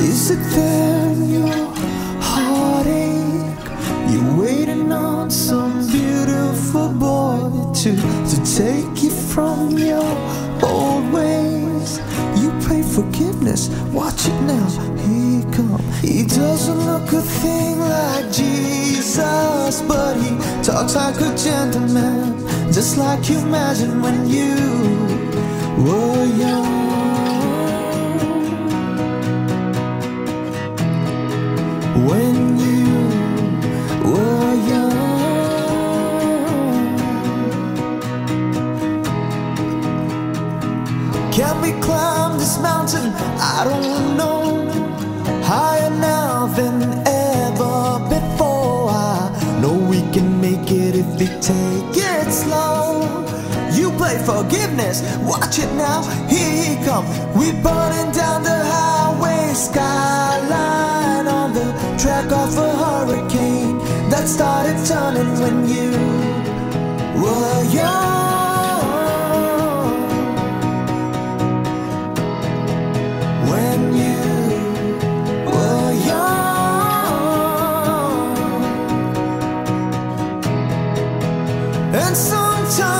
Is it there in your heartache? You're waiting on some beautiful boy to take you from your old ways. You pray forgiveness, watch it now, here you come. He doesn't look a thing like Jesus, but he talks like a gentleman, just like you imagined when you were young. When you were young, can we climb this mountain? I don't know. Higher now than ever before. I know we can make it if we take it slow. You play forgiveness, watch it now, here he comes. We're burning down the highway skyline, track off a hurricane that started turning when you were young. When you were young. And sometimes